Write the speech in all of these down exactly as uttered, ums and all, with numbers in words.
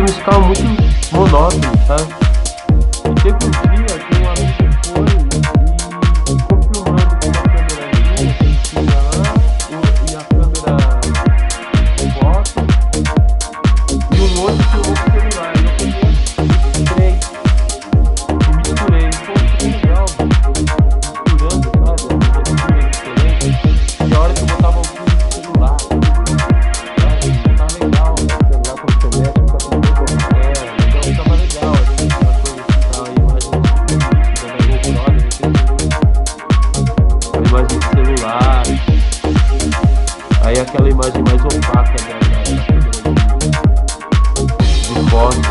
filmes ficavam muito monótonos, sabe? E teve um dia que um amigo foi e ficou filmando com uma câmerazinha que tinha lá e a câmera em volta. E um outro filmou com o celular. Eu peguei e misturei. E foi muito legal, misturando, sabe? Diferente. E a hora que eu botava o filme no celular, aí aquela imagem mais opaca da câmera de foto.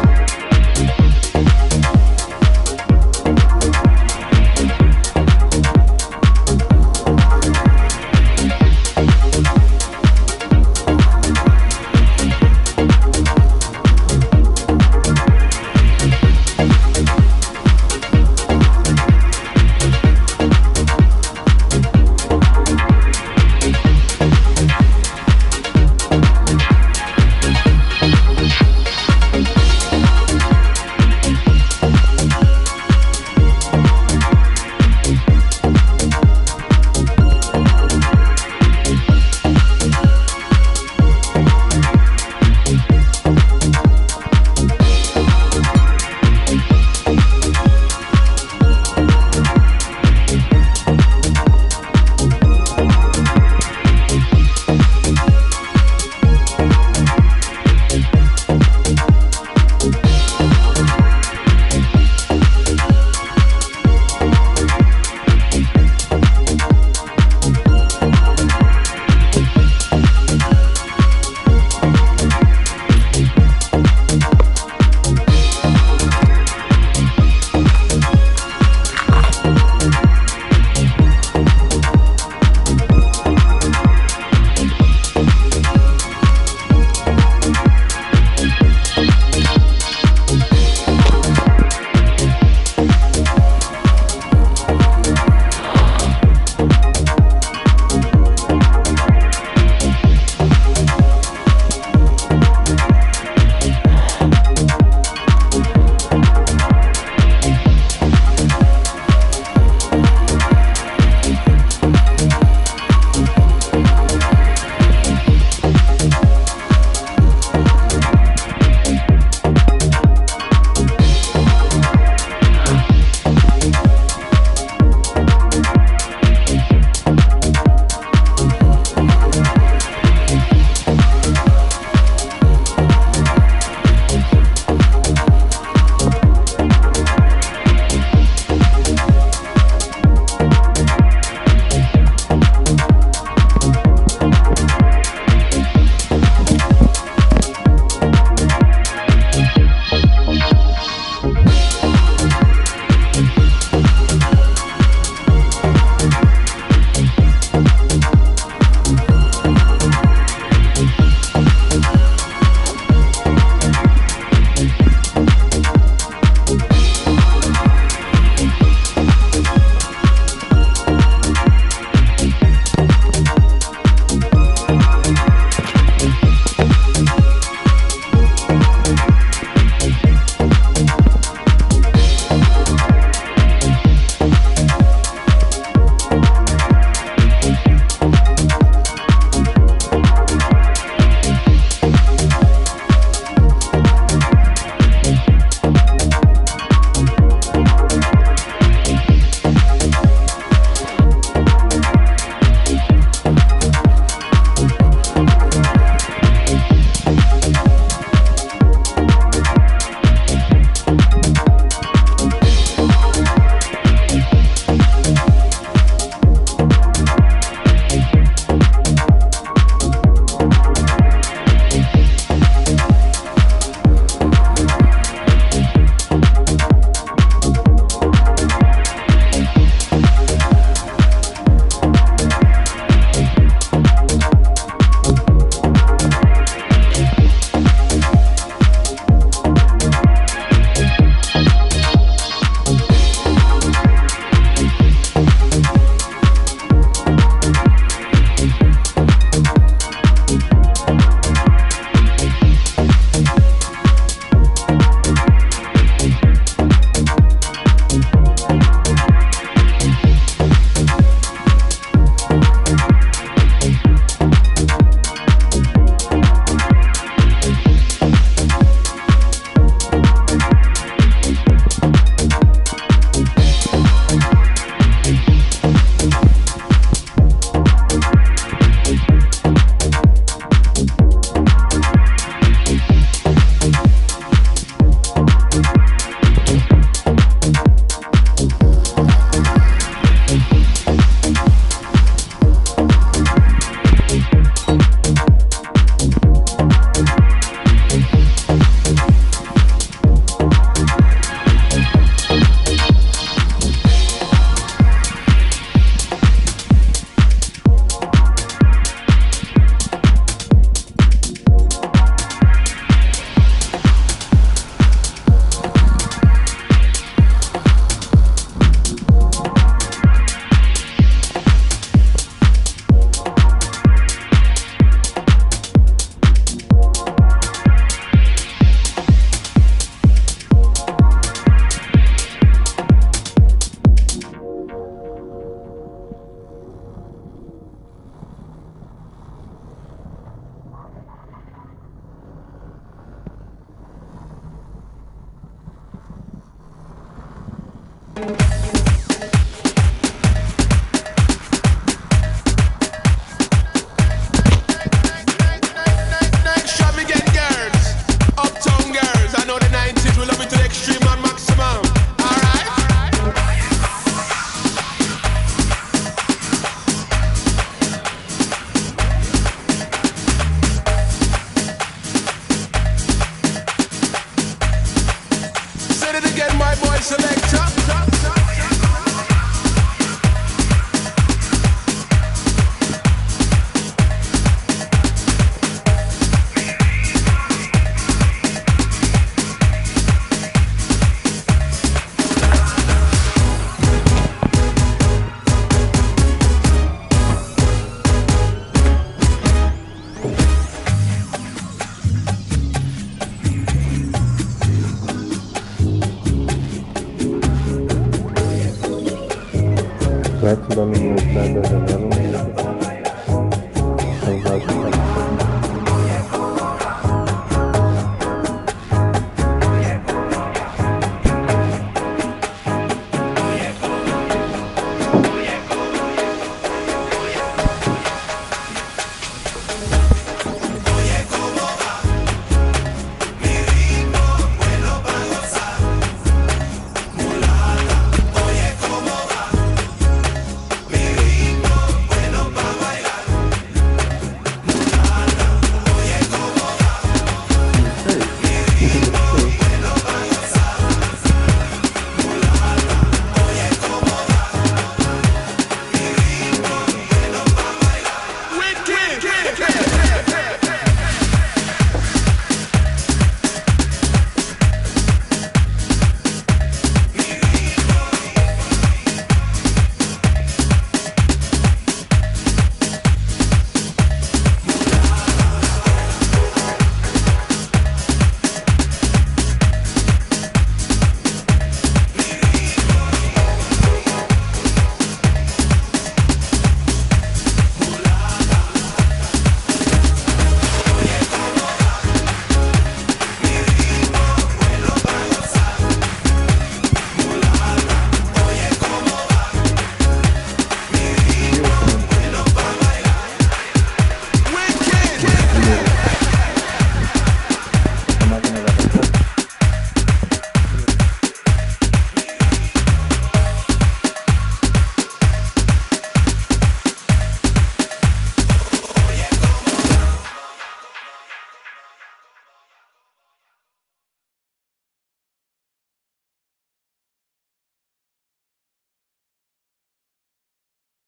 That's the number of members and